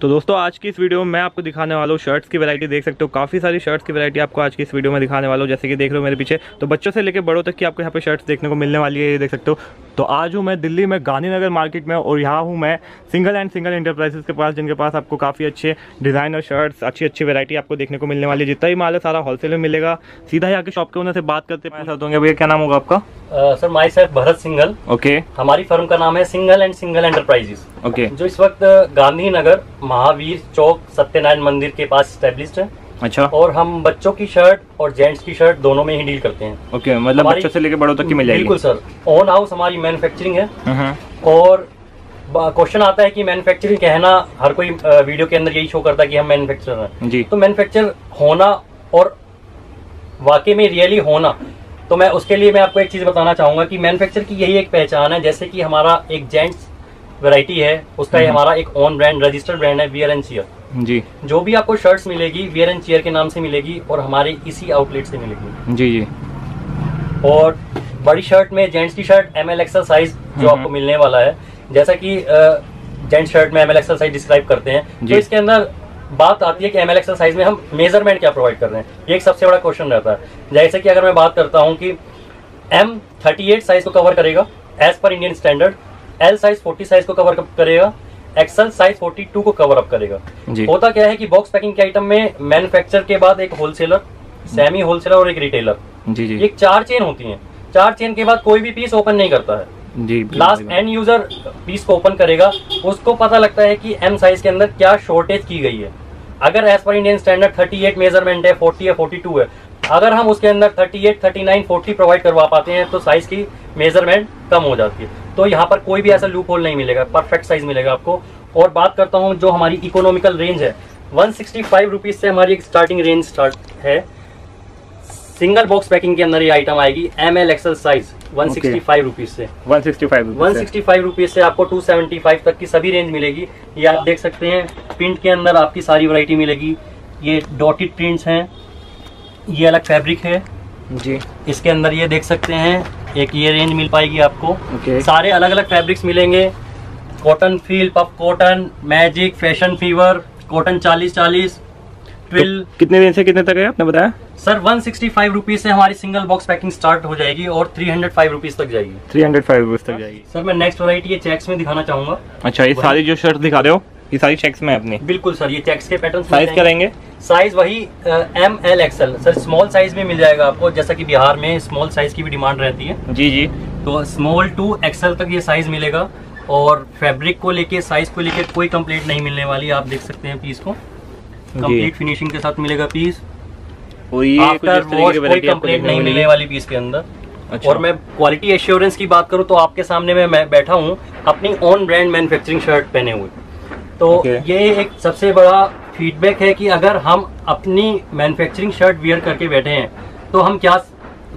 तो दोस्तों आज की इस वीडियो में मैं आपको दिखाने वाला हूँ शर्ट्स की वैरायटी। देख सकते हो काफ़ी सारी शर्ट्स की वैरायटी आपको आज की इस वीडियो में दिखाने वाला हूँ। जैसे कि देख रहे हो मेरे पीछे, तो बच्चों से लेकर बड़ों तक की आपको यहाँ पे शर्ट्स देखने को मिलने वाली है, ये देख सकते हो। तो आज हूँ मैं दिल्ली में गांधी नगर मार्केट में, और यहाँ हूँ मैं सिंघल एंड सिंघल एंटरप्राइजेस के पास, जिनके पास आपको काफ़ी अच्छे डिज़ाइनर शर्ट्स, अच्छी वैरायटी आपको देखने को मिलने वाली है। जितना ही माल है सारा होलसेल में मिलेगा। सीधा ही आके शॉप के ओनर से बात करते हैं। साथ होंगे भैया, क्या नाम होगा आपका? Sir myself Bharat Singhal. Okay, हमारी फर्म का नाम है Singhal and Singhal enterprises. Okay, जो इस वक्त गांधी नगर महावीर चौक सत्यनारायण मंदिर के पास स्टैब्लिश्ड है। अच्छा। और हम बच्चों की शर्ट और जेंट्स की शर्ट दोनों में ही डील करते हैं। ओके, मतलब बच्चों से लेकर बड़ों तक की मिल जाएगी। बिल्कुल सर, ऑन हाउस हमारी मैन्युफैक्चरिंग है। और क्वेश्चन आता है कि मैन्युफैक्चरिंग कहना हर कोई वीडियो के अंदर यही शो करता है कि हम मैन्युफैक्चरर हैं जी। तो मैन्युफैक्चर होना और वाकई में रियली होना, तो मैं उसके लिए मैं आपको एक चीज़ बताना चाहूँगा कि मैन्युफैक्चर की यही एक पहचान है। जैसे कि हमारा एक जेंट्स वैरायटी है, उसका ये हमारा एक ओन ब्रांड रजिस्टर्ड ब्रांड है वियर एंड चेयर जी। जो भी आपको शर्ट्स मिलेगी वियर एंड चेयर के नाम से मिलेगी और हमारे इसी आउटलेट से मिलेगी जी जी। और बड़ी शर्ट में जेंट्स की shirt M L XL size जो आपको मिलने वाला है, जैसा कि जेंट्स शर्ट में M L XL size describe करते हैं, तो इसके अंदर बात आती है कि एम एल एक्सएल साइज में हम मेजरमेंट क्या प्रोवाइड कर रहे हैं। ये एक सबसे बड़ा क्वेश्चन रहता है। जैसे कि अगर मैं बात करता हूँ कि M 38 साइज को कवर करेगा as per Indian standard, L size 40 size को कवर करेगा, एक्सल साइज 42 को कवर अप करेगा। होता क्या है कि बॉक्स पैकिंग के आइटम में मैन्युफैक्चर के बाद एक होलसेलर, सेमी होलसेलर और एक रिटेलर जी जी। एक चार चेन होती हैं। चार चेन के बाद कोई भी पीस ओपन नहीं करता है जी। लास्ट एंड यूजर पीस को ओपन करेगा, उसको पता लगता है कि M साइज के अंदर क्या शॉर्टेज की गई है। अगर as per Indian standard 38 measurement है, 40 है, 42 है, अगर हम उसके अंदर 38, 39, 40 प्रोवाइड करवा पाते हैं तो साइज की मेजरमेंट कम हो जाती है। तो यहाँ पर कोई भी ऐसा लूप होल नहीं मिलेगा, परफेक्ट साइज मिलेगा आपको। और बात करता हूँ जो हमारी इकोनॉमिकल रेंज है, 165 रुपीज़ से हमारी एक स्टार्टिंग रेंज स्टार्ट है। सिंगल बॉक्स पैकिंग के अंदर ये आइटम आएगी M L XL size 165 rupees से 165 रुपीज़ से आपको 275 तक की सभी रेंज मिलेगी। ये आप देख सकते हैं प्रिंट के अंदर आपकी सारी वैरायटी मिलेगी। ये डॉटेड प्रिंट्स हैं, ये अलग फैब्रिक है जी। इसके अंदर ये देख सकते हैं एक ये रेंज मिल पाएगी आपको। सारे अलग अलग फैब्रिक्स मिलेंगे, cotton feel, puff cotton, magic, fashion fever, cotton 40-40, twill. तो कितने रेंज से कितने तक है आपने बताया? सर 165 रुपीज़ से हमारी सिंगल बॉक्स पैकिंग स्टार्ट हो जाएगी और 305 रुपीज़ तक जाएगी। 305 रुपीज़ तक जाएगी। सर मैं नेक्स्ट वैरायटी ये चेक्स में दिखाना चाहूँगा। अच्छा, ये सारी जो शर्ट दिखा रहे हो ये सारी चेक्स में अपनी? बिल्कुल सर, ये चेक्स के पैटर्न। साइज क्या रहेंगे? साइज वही M L XL. Sir small size में मिल जाएगा आपको, जैसा कि बिहार में स्मॉल साइज की भी डिमांड रहती है जी जी। तो स्मॉल टू एक्सएल तक ये साइज मिलेगा। और फैब्रिक को लेके, साइज को लेके कोई कंप्लेंट नहीं मिलने वाली। आप देख सकते हैं पीस को कंप्लीट फिनिशिंग के साथ मिलेगा पीस। और ये आफ्टर वॉश कोई कंप्लेंट नहीं मिलने वाली पीस के अंदर। अच्छा। और मैं क्वालिटी एश्योरेंस की बात करूँ तो आपके सामने मैं बैठा हूँ अपनी ऑन ब्रांड मैन्युफैक्चरिंग शर्ट पहने हुए। तो ये एक सबसे बड़ा फीडबैक है कि अगर हम अपनी मैन्युफैक्चरिंग शर्ट वियर करके बैठे हैं तो हम क्या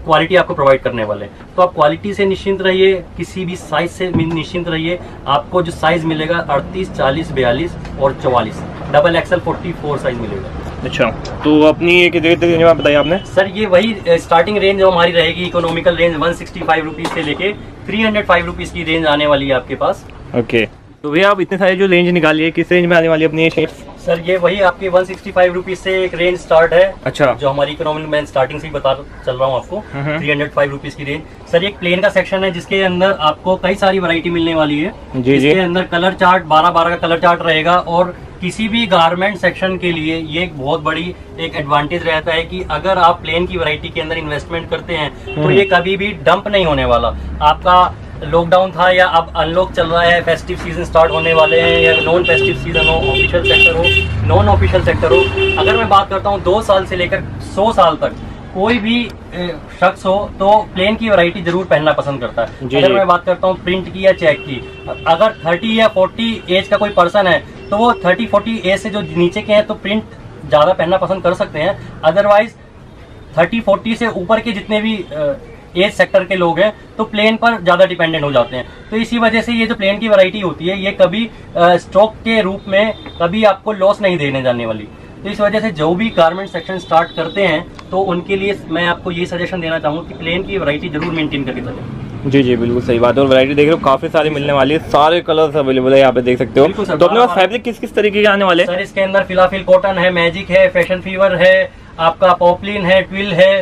क्वालिटी आपको प्रोवाइड करने वाले हैं। तो आप क्वालिटी से निश्चिंत रहिए, किसी भी साइज से निश्चिंत रहिए। आपको जो साइज मिलेगा 38, 40, 42 और 44, डबल एक्सएल 44 साइज मिलेगा। अच्छा, तो अपनी एक रेंज बताइए आपने। सर ये वही स्टार्टिंग रेंज जो हमारी रहेगी इकोनॉमिकल रेंज 165 रुपीज़ से लेके 305 रुपीज़ की रेंज आने वाली है आपके पास। ओके, तो भैया आप इतने सारे जो रेंज निकालिए, किस रेंज में आने वाली है अपनी ये शर्ट्स? सर ये वही आपकी 165 रुपीज़ से एक रेंज स्टार्ट है। अच्छा, जो हमारी इकोनॉमिक मैं स्टार्टिंग से ही बता चल रहा हूँ आपको, 305 रुपीज़ की रेंज। सर एक प्लेन का सेक्शन है जिसके अंदर आपको कई सारी वैरायटी मिलने वाली है जी। इसके अंदर कलर चार्ट 12-12 का कलर चार्ट रहेगा। और किसी भी गारमेंट सेक्शन के लिए ये एक बहुत बड़ी एक एडवांटेज रहता है कि अगर आप प्लेन की वैरायटी के अंदर इन्वेस्टमेंट करते हैं तो ये कभी भी डंप नहीं होने वाला। आपका लॉकडाउन था या अब अनलॉक चल रहा है, फेस्टिव सीजन स्टार्ट होने वाले हैं, या नॉन फेस्टिव सीजन हो, ऑफिशियल सेक्टर हो, नॉन ऑफिशियल सेक्टर हो। अगर मैं बात करता हूँ 2 साल से लेकर 100 साल तक कोई भी शख्स हो तो प्लेन की वैरायटी जरूर पहनना पसंद करता है। अगर मैं बात करता हूँ प्रिंट की या चेक की, अगर 30 या 40 एज का कोई पर्सन है तो वो 30-40 एज से जो नीचे के हैं तो प्रिंट ज़्यादा पहनना पसंद कर सकते हैं। अदरवाइज 30-40 से ऊपर के जितने भी एज सेक्टर के लोग हैं तो प्लेन पर ज़्यादा डिपेंडेंट हो जाते हैं। तो इसी वजह से ये जो प्लेन की वैरायटी होती है ये कभी स्टॉक के रूप में कभी आपको लॉस नहीं देने जाने वाली। तो इस वजह से जो भी गारमेंट सेक्शन स्टार्ट करते हैं तो उनके लिए मैं आपको ये सजेशन देना चाहूँगा कि प्लेन की वैरायटी जरूर मेंटेन करके चलें। जी जी बिल्कुल सही बात है। और वैरायटी देख रहे हो काफी सारी मिलने वाली है, सारे कलर्स अवेलेबल है यहाँ पे देख सकते हो। तो अपने पास फैब्रिक किस किस तरीके के आने वाले हैं सर? इसके अंदर फिलाफिल कॉटन है, मैजिक है, फैशन फीवर है, आपका पॉपलिन है, ट्विल है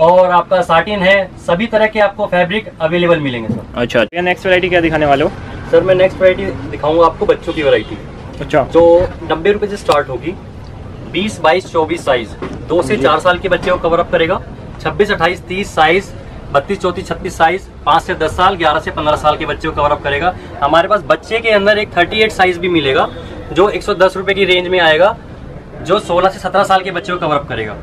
और आपका साटिन है, सभी तरह के आपको फैब्रिक अवेलेबल मिलेंगे सर। अच्छा, ये नेक्स्ट वैरायटी क्या दिखाने वाले हो सर? मैं नेक्स्ट वैरायटी दिखाऊंगा आपको बच्चों की वैरायटी। अच्छा, जो 90 रुपए से स्टार्ट होगी, 20, 22, 24 साइज 2 से 4 साल के बच्चे को कवर अप करेगा, 26, 28, 30 साइज, 32, 34, 36 साइज, 5 से 10 साल, 11 से 15 साल के बच्चे को कवर अप करेगा। हमारे पास बच्चे के अंदर एक 38 साइज भी मिलेगा जो 110 रुपए की रेंज में आएगा, जो 16 से 17 साल के बच्चे को कवर अप करेगा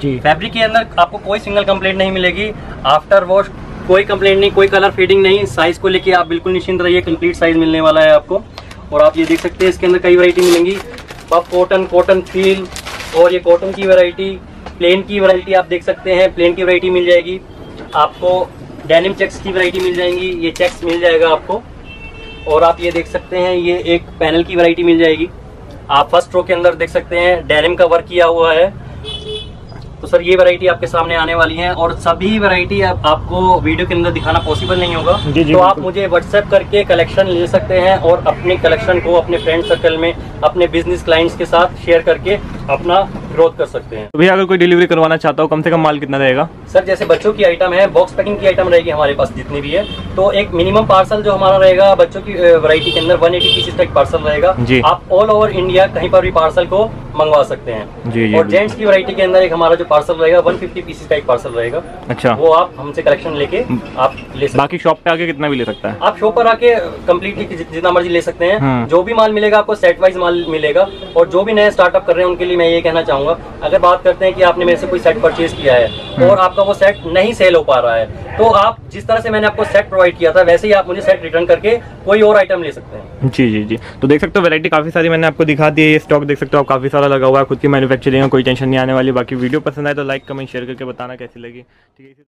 जी। फैब्रिक के अंदर आपको कोई सिंगल कंप्लेंट नहीं मिलेगी, आफ्टर वॉश कोई कंप्लेंट नहीं, कोई कलर फेडिंग नहीं। साइज को लेके आप बिल्कुल निश्चिंत रहिए, कंप्लीट साइज मिलने वाला है आपको। और आप ये देख सकते हैं इसके अंदर कई वैरायटी मिलेंगी, पफ कॉटन, कॉटन फील और ये कॉटन की वैरायटी, प्लेन की वैरायटी आप देख सकते हैं, प्लेन की वैरायटी मिल जाएगी आपको, डेनिम चेक्स की वैरायटी मिल जाएंगी, ये चेक्स मिल जाएगा आपको। और आप ये देख सकते हैं ये एक पैनल की वैरायटी मिल जाएगी, आप फर्स्ट रो के अंदर देख सकते हैं डेनिम का वर्क किया हुआ है। तो सर ये वैरायटी आपके सामने आने वाली है और सभी वैरायटी आपको वीडियो के अंदर दिखाना पॉसिबल नहीं होगा। जी जी, तो आप मुझे व्हाट्सएप करके कलेक्शन ले सकते हैं और अपने कलेक्शन को अपने फ्रेंड सर्कल में, अपने बिजनेस क्लाइंट्स के साथ शेयर करके अपना ग्रोथ कर सकते हैं। तो भैया अगर कोई डिलीवरी करवाना चाहता हो, कम से कम माल कितना रहेगा सर? जैसे बच्चों की आइटम है, बॉक्स पैकिंग की आइटम रहेगी हमारे पास जितनी भी है, तो एक मिनिमम पार्सल जो हमारा रहेगा बच्चों की वैरायटी के अंदर 180 पीसेस तक पार्सल रहेगा। आप ऑल ओवर इंडिया कहीं पर भी पार्सल को मंगवा सकते हैं। जी, और जेंट्स की वैरायटी के अंदर एक हमारा जो पार्सल रहेगा 150 पीसेस का एक पार्सल रहेगा। अच्छा, वो आप हमसे कलेक्शन लेके आप ले सकते हैं। बाकी शॉप पे आके कितना भी ले सकता है? आप शॉप पर आके कम्प्लीटली जितना मर्जी ले सकते हैं। जो भी माल मिलेगा आपको सेट वाइज माल मिलेगा। और जो भी नए स्टार्टअप कर रहे हैं उनके लिए मैं ये कहना चाहूंगा, अगर बात करते हैं कि आपने मेरे से कोई सेट परचेज किया है और आपका वो सेट नहीं सेल हो पा रहा है, तो आप जिस तरह से मैंने आपको सेट प्रोवाइड किया था वैसे ही आप मुझे सेट रिटर्न करके कोई और आइटम ले सकते हैं। जी जी जी, तो देख सकते हो वैरायटी काफी सारी मैंने आपको दिखा दी है, स्टॉक देख सकते हो आप काफी सारा लगा हुआ है, खुद की मैन्युफैक्चरिंग है, कोई टेंशन नहीं आने वाली। बाकी वीडियो पसंद आए तो लाइक कमेंट शेयर करके बताना कैसी लगी, ठीक है।